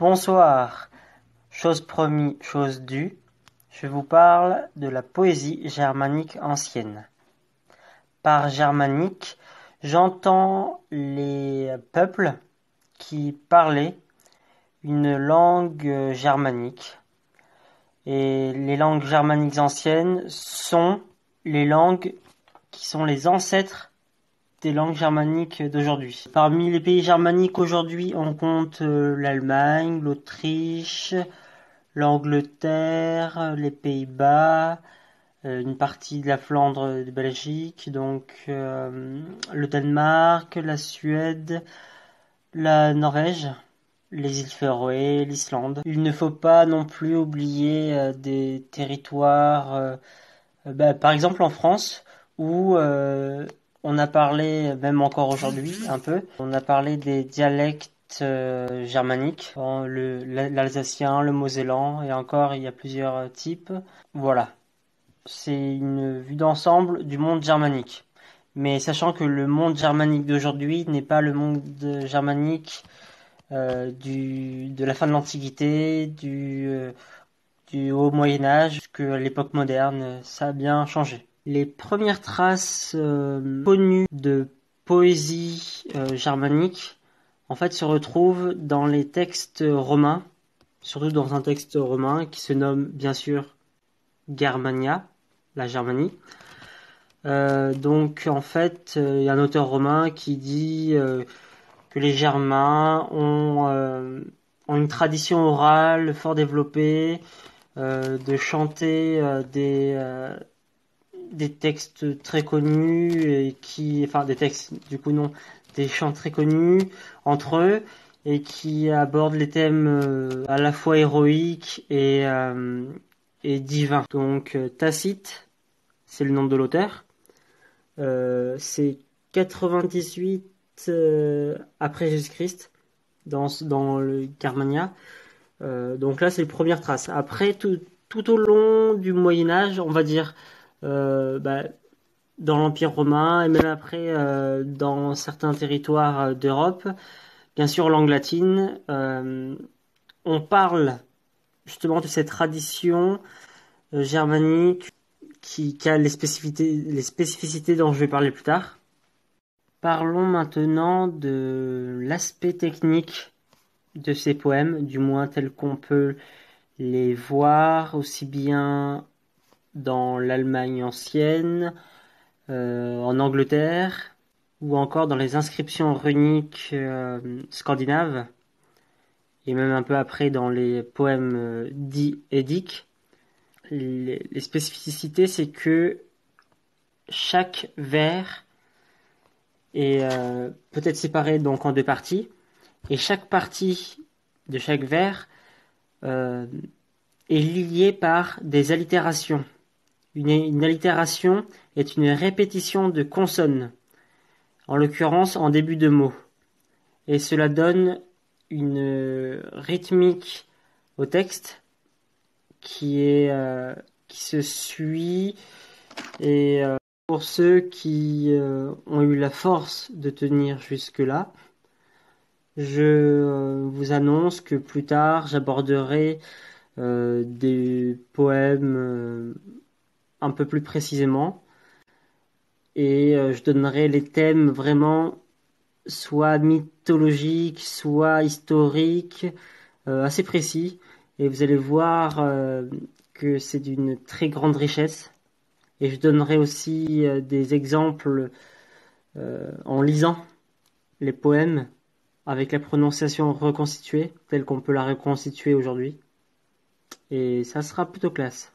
Bonsoir, chose promis, chose due, je vous parle de la poésie germanique ancienne. Par germanique, j'entends les peuples qui parlaient une langue germanique. Et les langues germaniques anciennes sont les langues qui sont les ancêtres des langues germaniques d'aujourd'hui. Parmi les pays germaniques aujourd'hui, on compte l'Allemagne, l'Autriche, l'Angleterre, les Pays-Bas, une partie de la Flandre, de Belgique, donc le Danemark, la Suède, la Norvège, les îles Féroé, l'Islande. Il ne faut pas non plus oublier des territoires, par exemple en France, où on a parlé, même encore aujourd'hui un peu, on a parlé des dialectes germaniques, l'alsacien, le mosellan, et encore il y a plusieurs types. Voilà, c'est une vue d'ensemble du monde germanique. Mais sachant que le monde germanique d'aujourd'hui n'est pas le monde germanique de la fin de l'Antiquité, du Haut Moyen-Âge, jusqu'à l'époque moderne, ça a bien changé. Les premières traces connues de poésie germanique en fait se retrouvent dans les textes romains, surtout dans un texte romain qui se nomme bien sûr Germania, la Germanie. Donc en fait, il y a un auteur romain qui dit que les Germains ont une tradition orale fort développée, de chanter des textes très connus, des chants très connus entre eux, et qui abordent les thèmes à la fois héroïques et divins. Donc Tacite, c'est le nom de l'auteur, c'est 98 après Jésus-Christ dans le Carmania. Donc là c'est les premières traces. Après, tout au long du Moyen-Âge, on va dire dans l'Empire romain, et même après dans certains territoires d'Europe, bien sûr langue latine, on parle justement de cette tradition germanique qui a les spécificités dont je vais parler plus tard. Parlons maintenant de l'aspect technique de ces poèmes, du moins tel qu'on peut les voir aussi bien dans l'Allemagne ancienne, en Angleterre, ou encore dans les inscriptions runiques scandinaves, et même un peu après dans les poèmes dits édiques. Les spécificités, c'est que chaque vers et peut être séparé donc en deux parties, et chaque partie de chaque vers est liée par des allitérations. Une allitération est une répétition de consonnes, en l'occurrence en début de mot, et cela donne une rythmique au texte qui se suit. Et pour ceux qui ont eu la force de tenir jusque-là, je vous annonce que plus tard, j'aborderai des poèmes un peu plus précisément, et je donnerai les thèmes vraiment soit mythologiques, soit historiques, assez précis, et vous allez voir que c'est d'une très grande richesse. Et je donnerai aussi des exemples en lisant les poèmes avec la prononciation reconstituée, telle qu'on peut la reconstituer aujourd'hui. Et ça sera plutôt classe.